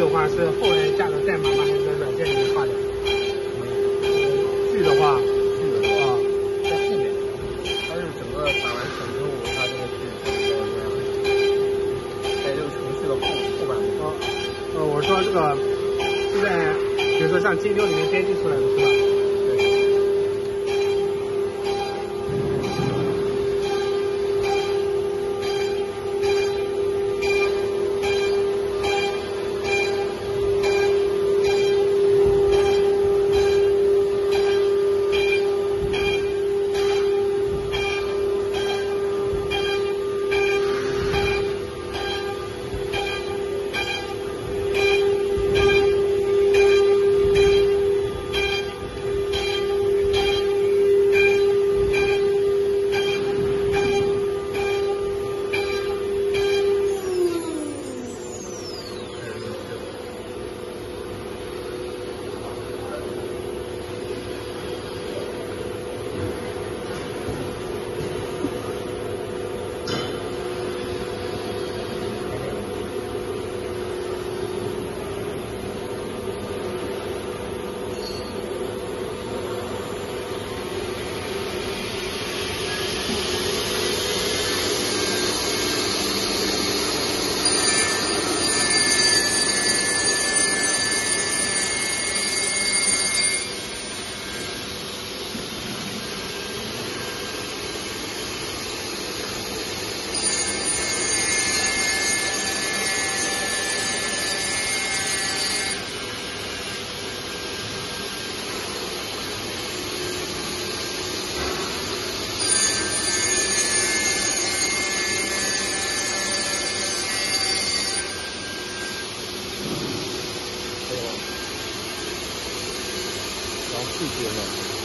的话是后来加了代码把那个软件里面发的。G 的话，在后面，它是整个打完程之后，它这个 G 在这个程序的后半部。我说这个是在比如说像金流里面编辑出来的是吧？ 细节了。